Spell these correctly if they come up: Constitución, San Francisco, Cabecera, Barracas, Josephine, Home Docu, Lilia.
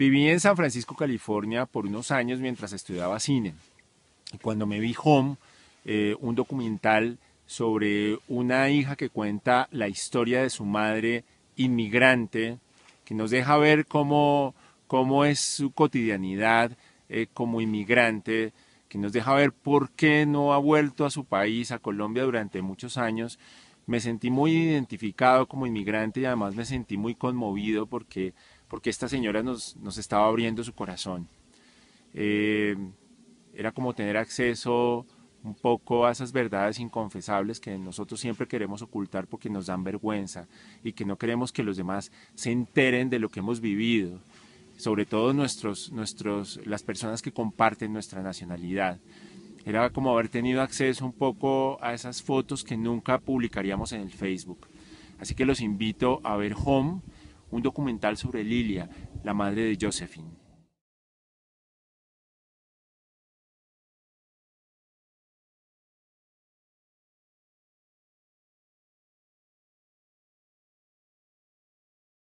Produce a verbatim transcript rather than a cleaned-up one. Viví en San Francisco, California, por unos años mientras estudiaba cine. Y cuando me vi Home, eh, un documental sobre una hija que cuenta la historia de su madre inmigrante, que nos deja ver cómo, cómo es su cotidianidad eh, como inmigrante, que nos deja ver por qué no ha vuelto a su país, a Colombia, durante muchos años. Me sentí muy identificado como inmigrante y además me sentí muy conmovido porque, porque esta señora nos, nos estaba abriendo su corazón. Eh, era como tener acceso un poco a esas verdades inconfesables que nosotros siempre queremos ocultar porque nos dan vergüenza y que no queremos que los demás se enteren de lo que hemos vivido, sobre todo nuestros, nuestros, las personas que comparten nuestra nacionalidad. Era como haber tenido acceso un poco a esas fotos que nunca publicaríamos en el Facebook. Así que los invito a ver Home, un documental sobre Lilia, la madre de Josephine.